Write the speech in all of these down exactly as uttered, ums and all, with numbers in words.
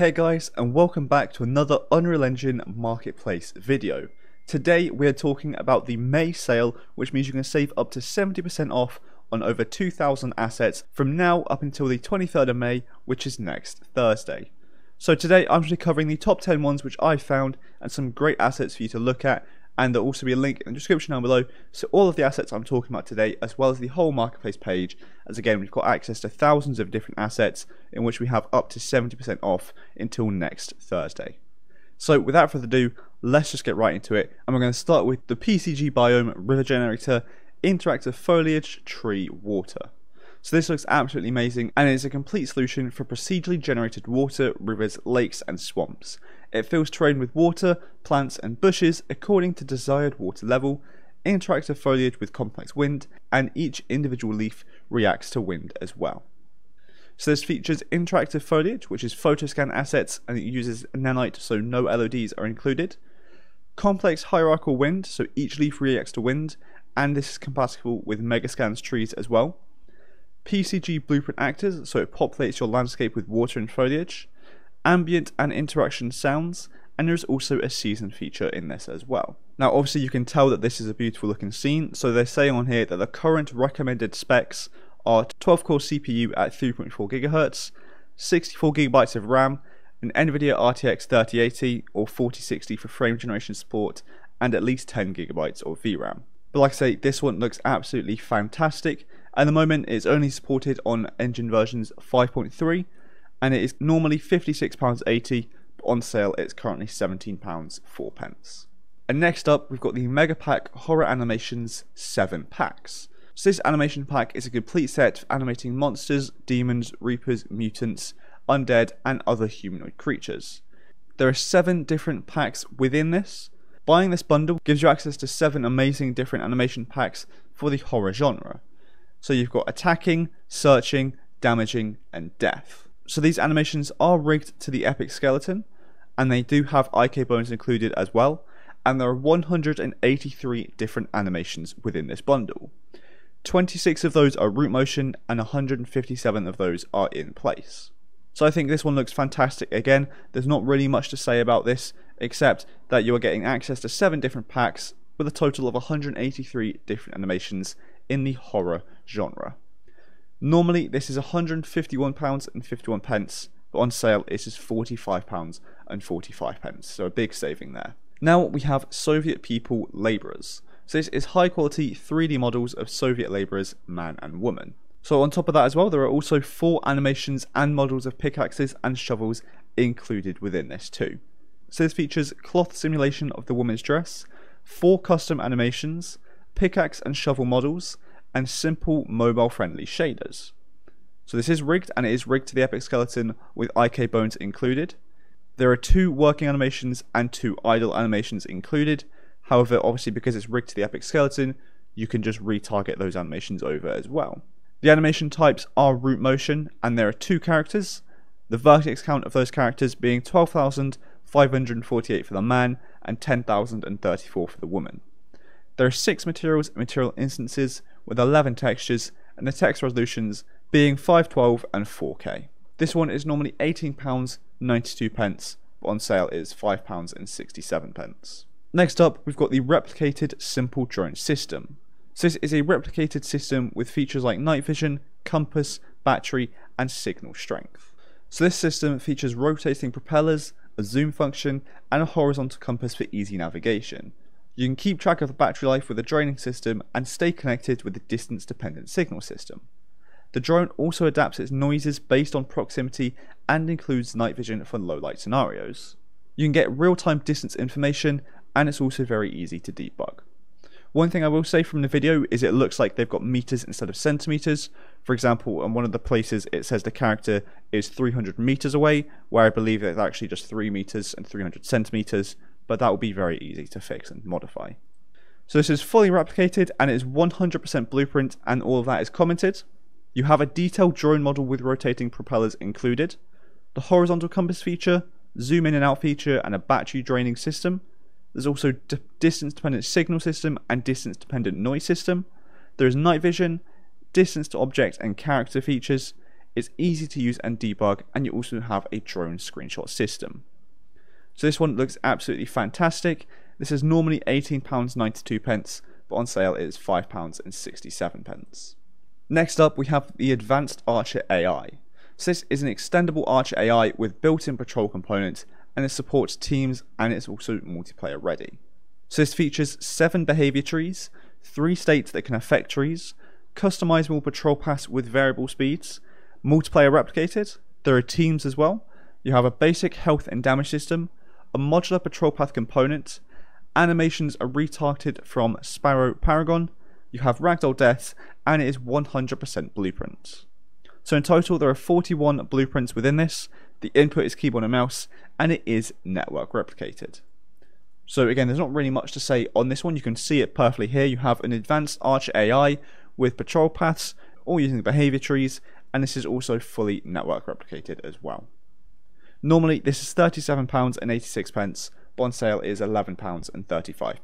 Hey guys, and welcome back to another Unreal Engine Marketplace video. Today we are talking about the May sale, which means you can save up to seventy percent off on over two thousand assets from now up until the twenty-third of May, which is next Thursday. So today I'm just covering the top ten ones which I found and some great assets for you to look at, and there'll also be a link in the description down below so all of the assets I'm talking about today, as well as the whole marketplace page, as again we've got access to thousands of different assets in which we have up to seventy percent off until next Thursday. So without further ado, let's just get right into it, and we're going to start with the P C G Biome River Generator Interactive Foliage Tree Water. So this looks absolutely amazing, and it's a complete solution for procedurally generated water, rivers, lakes and swamps. It fills terrain with water, plants and bushes according to desired water level, interacts with foliage with complex wind, and each individual leaf reacts to wind as well. So this features interactive foliage, which is photoscan assets, and it uses nanite, so no L O Ds are included. Complex hierarchical wind, so each leaf reacts to wind, and this is compatible with Megascans trees as well. P C G blueprint actors, so it populates your landscape with water and foliage, ambient and interaction sounds, and there is also a season feature in this as well. Now obviously you can tell that this is a beautiful looking scene, so they're saying on here that the current recommended specs are twelve core C P U at three point four gigahertz, sixty-four gigabytes of RAM, an NVIDIA R T X thirty eighty or forty sixty for frame generation support, and at least ten gigabytes of V RAM. But like I say, this one looks absolutely fantastic. At the moment it's only supported on engine versions five point three, and it is normally fifty-six pounds eighty, but on sale it's currently seventeen pounds four. And next up we've got the Mega Pack Horror Animations seven packs. So this animation pack is a complete set for animating monsters, demons, reapers, mutants, undead and other humanoid creatures. There are seven different packs within this. Buying this bundle gives you access to seven amazing different animation packs for the horror genre. So you've got attacking, searching, damaging and death. So these animations are rigged to the Epic Skeleton, and they do have I K bones included as well, and there are one hundred eighty-three different animations within this bundle. twenty-six of those are root motion and one hundred fifty-seven of those are in place. So I think this one looks fantastic. Again, there's not really much to say about this except that you are getting access to seven different packs with a total of one hundred eighty-three different animations in the horror genre. Normally this is one hundred fifty-one pounds fifty-one, but on sale it is forty-five pounds forty-five, so a big saving there. Now we have Soviet People Labourers. So this is high quality three D models of Soviet labourers, man and woman. So on top of that as well, there are also four animations and models of pickaxes and shovels included within this too. So this features cloth simulation of the woman's dress, four custom animations, pickaxe and shovel models, and simple mobile friendly shaders. So this is rigged, and it is rigged to the Epic Skeleton with I K bones included. There are two working animations and two idle animations included. However, obviously because it's rigged to the Epic Skeleton, you can just retarget those animations over as well. The animation types are root motion, and there are two characters, the vertex count of those characters being twelve thousand five hundred forty-eight for the man and ten thousand thirty-four for the woman. There are six materials and material instances with eleven textures, and the text resolutions being five twelve and four K. This one is normally eighteen pounds ninety-two, but on sale it is five pounds sixty-seven. Next up we've got the Replicated Simple Drone System. So this is a replicated system with features like night vision, compass, battery and signal strength. So this system features rotating propellers, a zoom function and a horizontal compass for easy navigation. You can keep track of the battery life with a draining system and stay connected with the distance dependent signal system. The drone also adapts its noises based on proximity and includes night vision for low light scenarios. You can get real time distance information, and it's also very easy to debug. One thing I will say from the video is it looks like they've got meters instead of centimeters. For example, on one of the places it says the character is three hundred meters away, where I believe it's actually just three meters and three hundred centimeters. But that will be very easy to fix and modify. So this is fully replicated, and it is one hundred percent blueprint, and all of that is commented. You have a detailed drone model with rotating propellers included, the horizontal compass feature, zoom in and out feature, and a battery draining system. There's also distance dependent signal system and distance dependent noise system. There is night vision, distance to object and character features, It's easy to use and debug, and you also have a drone screenshot system. So this one looks absolutely fantastic. This is normally eighteen pounds ninety-two, but on sale it is five pounds sixty-seven. Next up, we have the Advanced Archer A I. So this is an extendable Archer A I with built-in patrol components, and it supports teams, and it's also multiplayer ready. So this features seven behavior trees, three states that can affect trees, customizable patrol paths with variable speeds, multiplayer replicated, there are teams as well, you have a basic health and damage system, a modular patrol path component, animations are retargeted from Sparrow Paragon, you have ragdoll deaths, and it is one hundred percent blueprint. So in total there are forty-one blueprints within this, the input is keyboard and mouse, and it is network replicated. So again, there's not really much to say on this one, you can see it perfectly here, you have an Advanced Archer A I with patrol paths, all using behavior trees, and this is also fully network replicated as well. Normally this is thirty-seven pounds eighty-six, but on sale is eleven pounds thirty-five.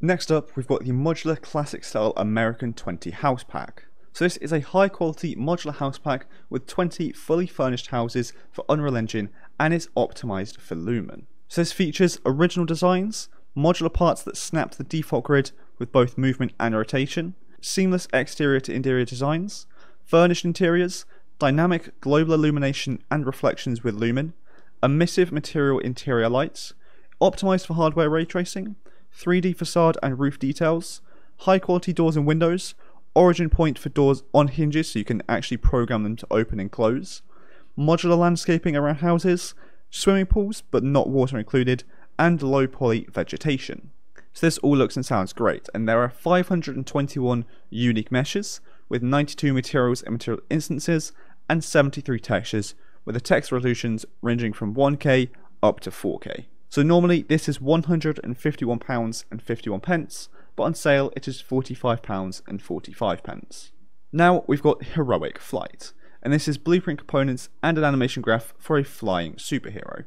Next up, we've got the modular classic style American twenty house pack. So this is a high quality modular house pack with twenty fully furnished houses for Unreal Engine, and it's optimized for Lumen. So this features original designs, modular parts that snap to the default grid with both movement and rotation, seamless exterior to interior designs, furnished interiors, dynamic global illumination and reflections with Lumen, emissive material interior lights, optimized for hardware ray tracing, three D facade and roof details, high quality doors and windows, origin point for doors on hinges so you can actually program them to open and close, modular landscaping around houses, swimming pools but not water included, and low poly vegetation. So this all looks and sounds great, and there are five hundred twenty-one unique meshes, with ninety-two materials and material instances, and seventy-three textures, with the text resolutions ranging from one K up to four K. So normally this is one hundred fifty-one pounds fifty-one, but on sale it is forty-five pounds forty-five. Now we've got Heroic Flight, and this is blueprint components and an animation graph for a flying superhero.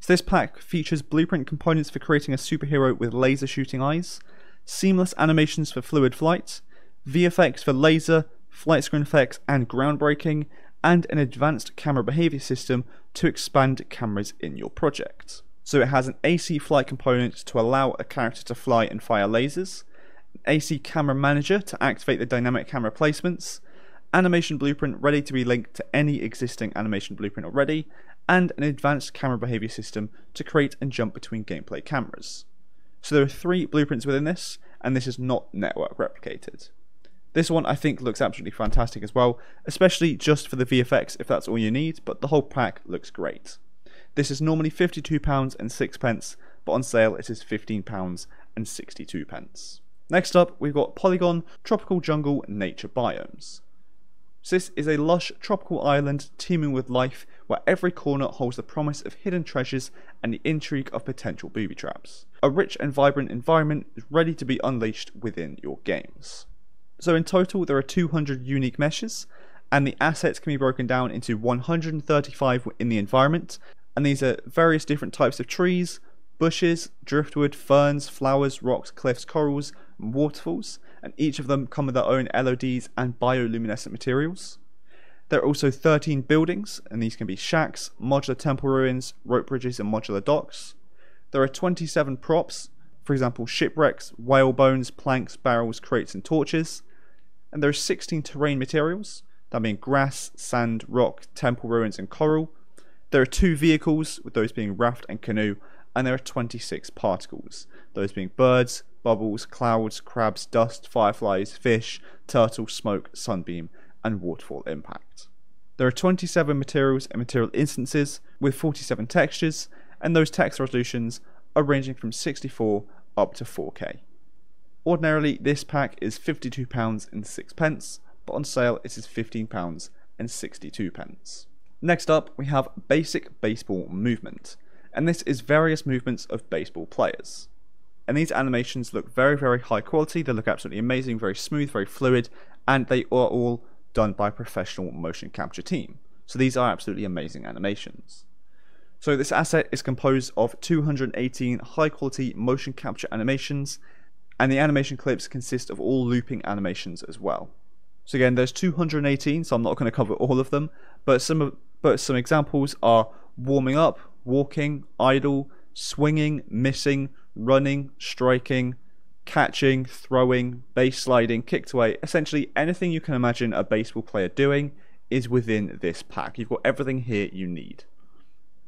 So this pack features blueprint components for creating a superhero with laser shooting eyes, seamless animations for fluid flight, V F X for laser, flight screen effects and groundbreaking, and an advanced camera behavior system to expand cameras in your project. So it has an A C flight component to allow a character to fly and fire lasers, an A C camera manager to activate the dynamic camera placements, animation blueprint ready to be linked to any existing animation blueprint already, and an advanced camera behavior system to create and jump between gameplay cameras. So there are three blueprints within this, and this is not network replicated. This one I think looks absolutely fantastic as well, especially just for the V F X if that's all you need, but the whole pack looks great. This is normally fifty-two pounds six, but on sale it is fifteen pounds sixty-two. Next up, we've got Polygon Tropical Jungle Nature Biomes. So this is a lush tropical island teeming with life where every corner holds the promise of hidden treasures and the intrigue of potential booby traps. A rich and vibrant environment is ready to be unleashed within your games. So in total there are two hundred unique meshes, and the assets can be broken down into one hundred thirty-five in the environment, and these are various different types of trees, bushes, driftwood, ferns, flowers, rocks, cliffs, corals, and waterfalls, and each of them come with their own L O Ds and bioluminescent materials. There are also thirteen buildings, and these can be shacks, modular temple ruins, rope bridges and modular docks. There are twenty-seven props, for example shipwrecks, whale bones, planks, barrels, crates and torches. And there are sixteen terrain materials, that being grass, sand, rock, temple ruins and coral. There are two vehicles, with those being raft and canoe, and there are twenty-six particles, those being birds, bubbles, clouds, crabs, dust, fireflies, fish, turtle, smoke, sunbeam and waterfall impact. There are twenty-seven materials and material instances with forty-seven textures, and those text resolutions are ranging from sixty-four up to four K. Ordinarily this pack is fifty-two pounds six, but on sale it is fifteen pounds sixty-two. Next up we have Basic Baseball Movement, and this is various movements of baseball players. And these animations look very very high quality, they look absolutely amazing, very smooth, very fluid, and they are all done by a professional motion capture team. So these are absolutely amazing animations. So this asset is composed of two hundred eighteen high quality motion capture animations, and the animation clips consist of all looping animations as well. So again, there's two hundred eighteen, so I'm not going to cover all of them, but some but some examples are warming up, walking, idle, swinging, missing, running, striking, catching, throwing, base sliding, kicked away. Essentially anything you can imagine a baseball player doing is within this pack. You've got everything here you need.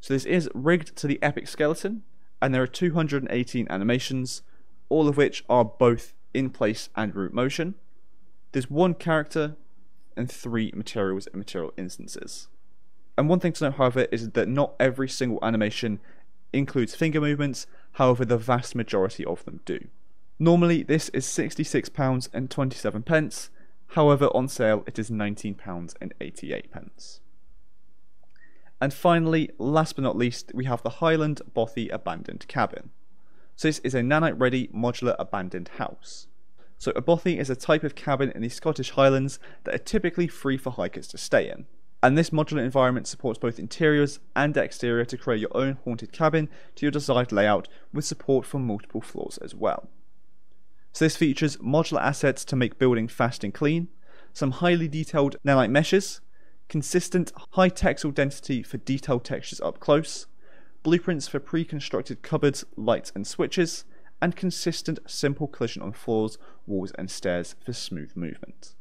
So this is rigged to the Epic Skeleton, and there are two hundred eighteen animations, all of which are both in place and root motion. There's one character and three materials and material instances. And one thing to note, however, is that not every single animation includes finger movements, however the vast majority of them do. Normally this is sixty-six pounds and twenty-seven pence, however on sale it is nineteen pounds and eighty-eight pence. And finally, last but not least, we have the Highland Bothy Abandoned Cabin. So this is a nanite ready modular abandoned house. So a bothy is a type of cabin in the Scottish Highlands that are typically free for hikers to stay in. And this modular environment supports both interiors and exterior to create your own haunted cabin to your desired layout, with support for multiple floors as well. So this features modular assets to make building fast and clean, some highly detailed nanite meshes, consistent high texel density for detailed textures up close, blueprints for pre-constructed cupboards, lights and switches, and consistent simple collision on floors, walls and stairs for smooth movement.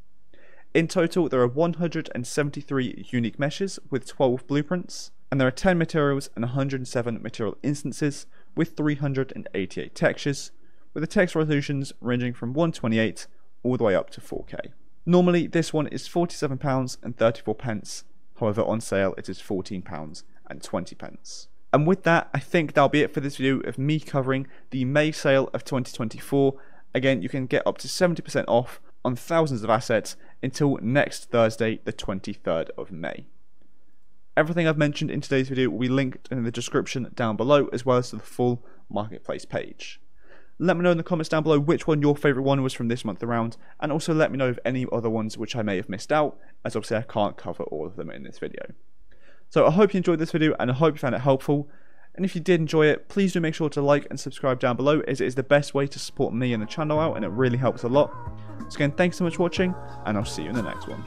In total, there are one hundred seventy-three unique meshes with twelve blueprints, and there are ten materials and one hundred seven material instances with three hundred eighty-eight textures, with the text resolutions ranging from one twenty-eight all the way up to four K. Normally this one is forty-seven pounds and thirty-four pence, however on sale it is fourteen pounds and twenty pence. And with that, I think that'll be it for this video of me covering the May sale of twenty twenty-four. Again, you can get up to seventy percent off on thousands of assets until next Thursday, the twenty-third of May. Everything I've mentioned in today's video will be linked in the description down below, as well as to the full marketplace page. Let me know in the comments down below which one your favourite one was from this month around, and also let me know of any other ones which I may have missed out, as obviously I can't cover all of them in this video. So I hope you enjoyed this video, and I hope you found it helpful, and if you did enjoy it, please do make sure to like and subscribe down below, as it is the best way to support me and the channel out, and it really helps a lot. So again, thanks so much for watching, and I'll see you in the next one.